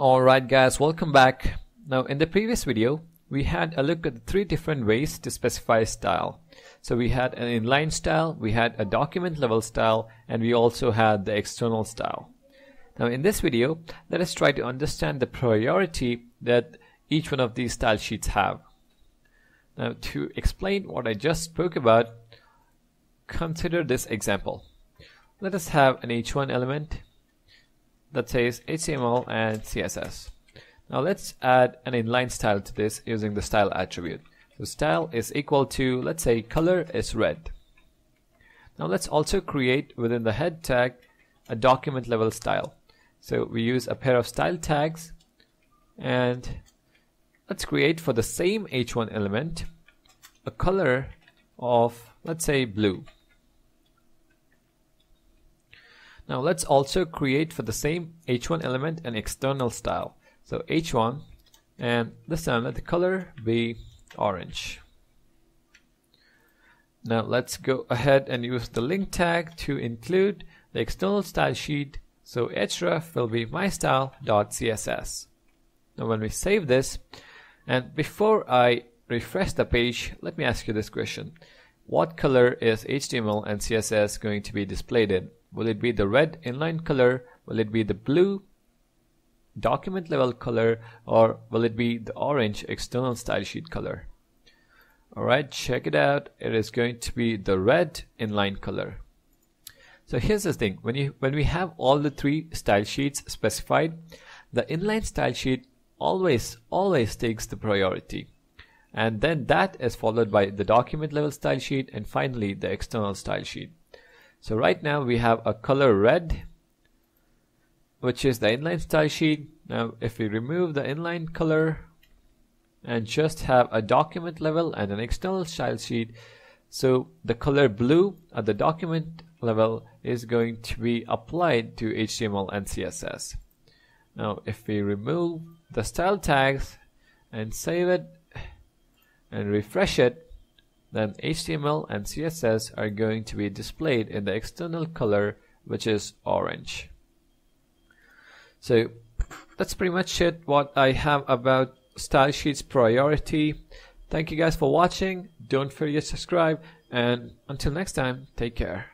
Alright guys, welcome back. Now in the previous video we had a look at the three different ways to specify style. So we had an inline style, we had a document level style, and we also had the external style. Now in this video, let us try to understand the priority that each one of these style sheets have. Now to explain what I just spoke about, consider this example. Let us have an H1 element that says HTML and CSS. Now let's add an inline style to this using the style attribute. So style is equal to, let's say, color is red. Now let's also create within the head tag a document level style. So we use a pair of style tags, and let's create for the same H1 element a color of, let's say, blue. Now let's also create for the same H1 element an external style. So H1, and this time let the color be orange. Now let's go ahead and use the link tag to include the external style sheet. So href will be mystyle.css. Now when we save this, and before I refresh the page, let me ask you this question. What color is HTML and CSS going to be displayed in? Will it be the red inline color? Will it be the blue document level color? Or will it be the orange external style sheet color? Alright, check it out. It is going to be the red inline color. So here's the thing. When we have all the three style sheets specified, the inline style sheet always takes the priority. And then that is followed by the document level style sheet and finally the external style sheet. So right now we have a color red, which is the inline style sheet. Now if we remove the inline color and just have a document level and an external style sheet, so the color blue at the document level is going to be applied to HTML and CSS. Now if we remove the style tags and save it and refresh it, then HTML and CSS are going to be displayed in the external color, which is orange. So that's pretty much it what I have about style sheets priority. Thank you guys for watching. Don't forget to subscribe, and until next time, take care.